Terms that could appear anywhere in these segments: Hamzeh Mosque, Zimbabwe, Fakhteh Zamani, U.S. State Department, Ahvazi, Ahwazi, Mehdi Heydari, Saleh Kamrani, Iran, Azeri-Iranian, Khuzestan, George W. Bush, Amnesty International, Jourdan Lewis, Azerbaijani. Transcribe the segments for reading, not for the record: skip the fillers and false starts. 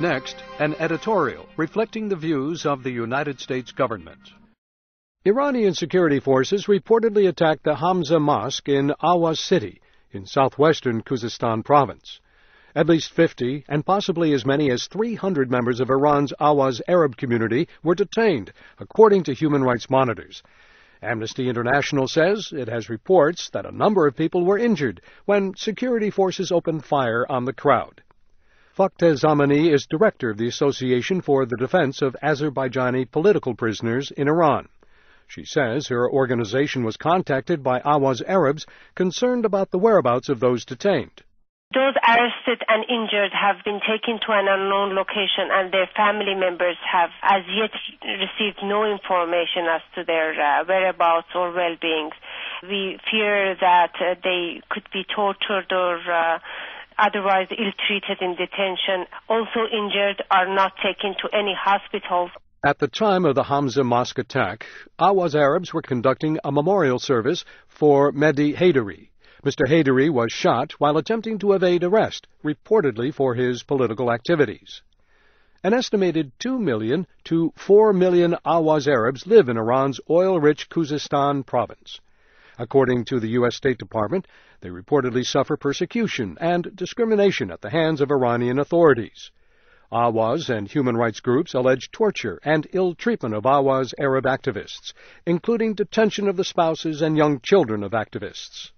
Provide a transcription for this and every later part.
Next, an editorial reflecting the views of the United States government. Iranian security forces reportedly attacked the Hamzeh Mosque in Ahvazi city in southwestern Khuzestan province. At least 50, and possibly as many as 300 members of Iran's Ahwazi Arab community were detained, according to human rights monitors. Amnesty International says it has reports that a number of people were injured when security forces opened fire on the crowd. Fakhteh Zamani is director of the Association for the Defense of Azerbaijani Political Prisoners in Iran. She says her organization was contacted by Ahwazi Arabs concerned about the whereabouts of those detained. Those arrested and injured have been taken to an unknown location, and their family members have as yet received no information as to their whereabouts or well-being. We fear that they could be tortured or otherwise ill-treated in detention. Also injured are not taken to any hospitals. At the time of the Hamzeh Mosque attack, Ahwazi Arabs were conducting a memorial service for Mehdi Heydari. Mr. Heydari was shot while attempting to evade arrest, reportedly for his political activities. An estimated 2 million to 4 million Ahwazi Arabs live in Iran's oil-rich Khuzestan province. According to the U.S. State Department, they reportedly suffer persecution and discrimination at the hands of Iranian authorities. Ahwazi and human rights groups allege torture and ill treatment of Ahwazi Arab activists, including detention of the spouses and young children of activists.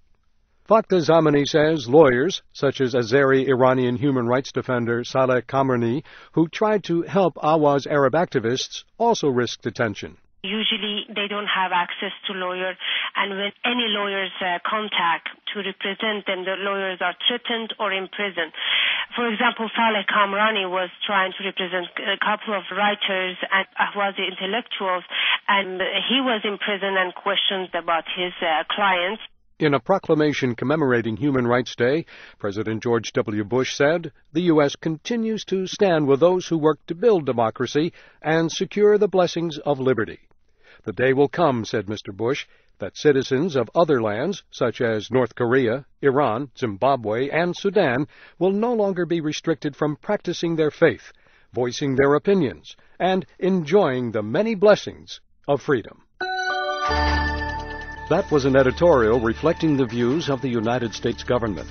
Fakhteh Zamani says lawyers, such as Azeri-Iranian human rights defender Saleh Kamrani, who tried to help Ahwazi Arab activists, also risk detention. Usually they don't have access to lawyers, and when any lawyers contact to represent them, the lawyers are threatened or imprisoned. For example, Saleh Kamrani was trying to represent a couple of writers and Ahwazi intellectuals, and he was imprisoned and questioned about his clients. In a proclamation commemorating Human Rights Day, President George W. Bush said, "The U.S. continues to stand with those who work to build democracy and secure the blessings of liberty." The day will come, said Mr. Bush, that citizens of other lands, such as North Korea, Iran, Zimbabwe, and Sudan, will no longer be restricted from practicing their faith, voicing their opinions, and enjoying the many blessings of freedom. That was an editorial reflecting the views of the United States government.